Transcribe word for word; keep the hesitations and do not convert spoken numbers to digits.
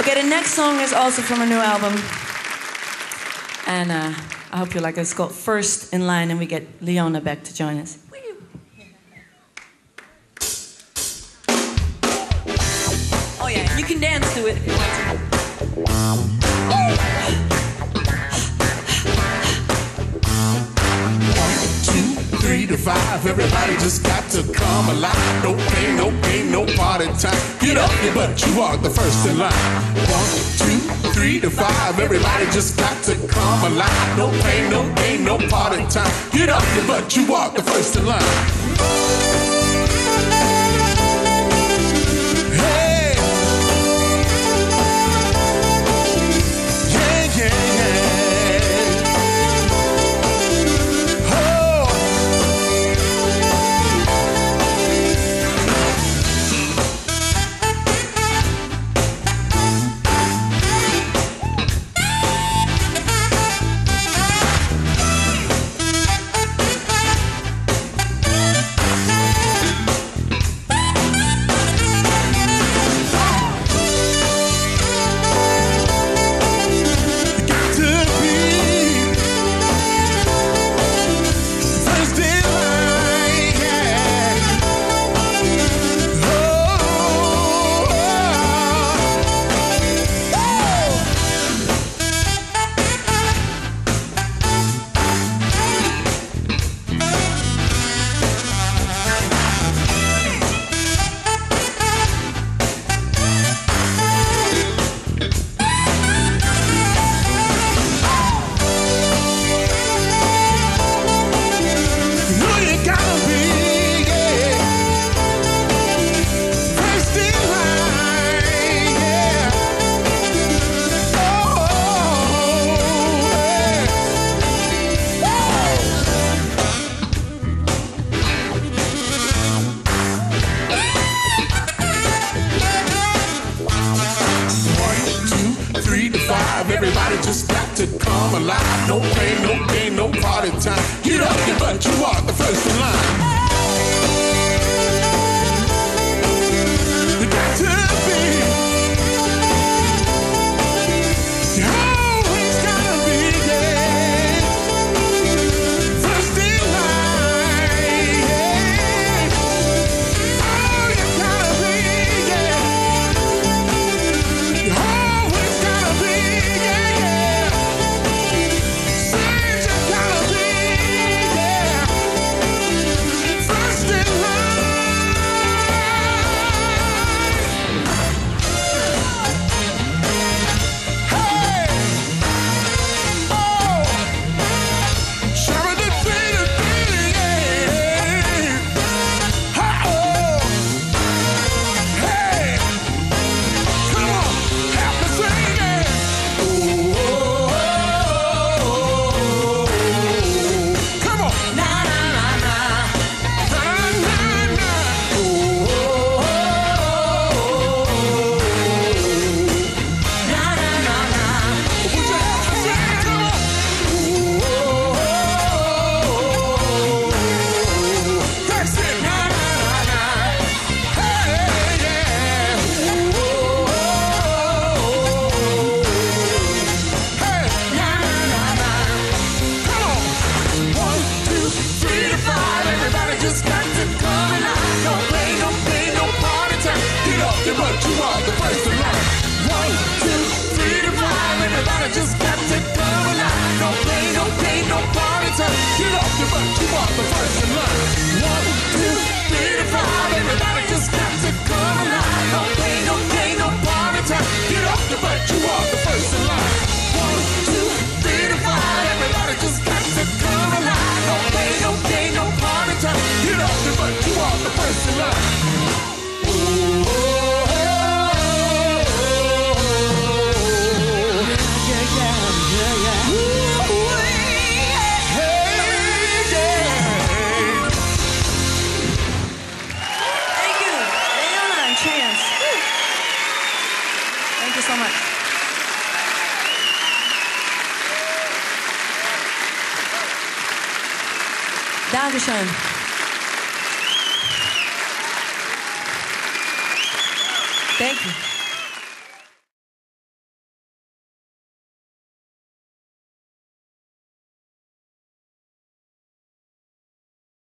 Okay, the next song is also from a new album. And uh, I hope you like it. It's called First in Line, and we get Leona back to join us. Oh yeah, you can dance to it if you want to. Five. Everybody just got to come alive. No pain, no pain, no party time. Get up, yeah, but you are the first in line. One, two, three to five. Everybody just got to come alive. No pain, no pain, no party time. Get up, yeah, but you are the first in line. Hey, yeah, yeah, yeah. Thank you.